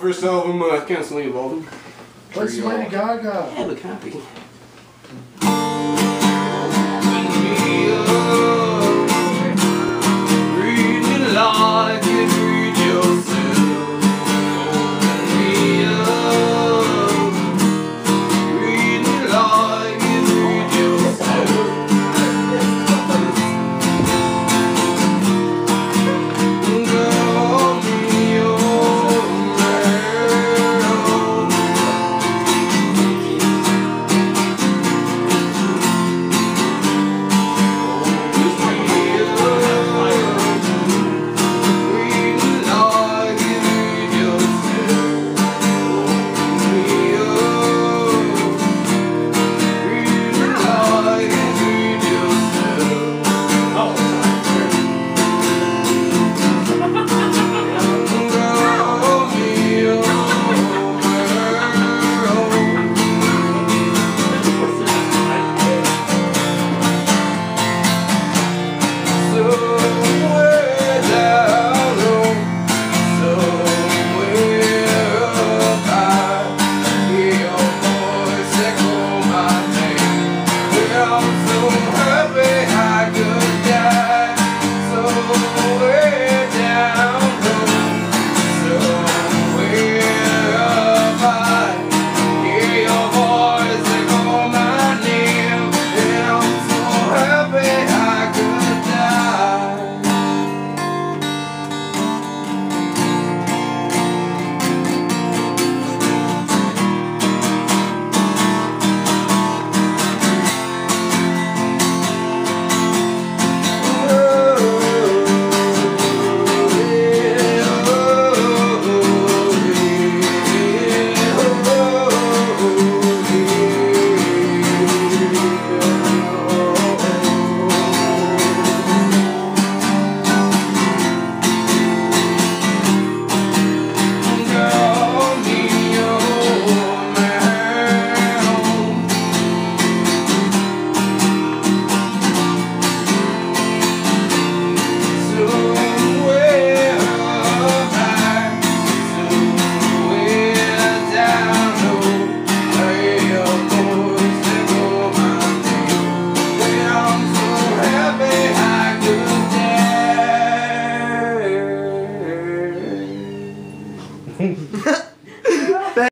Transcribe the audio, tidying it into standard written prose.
First album, Constantly Revolving. What's Lady Gaga? I have a copy. Reading like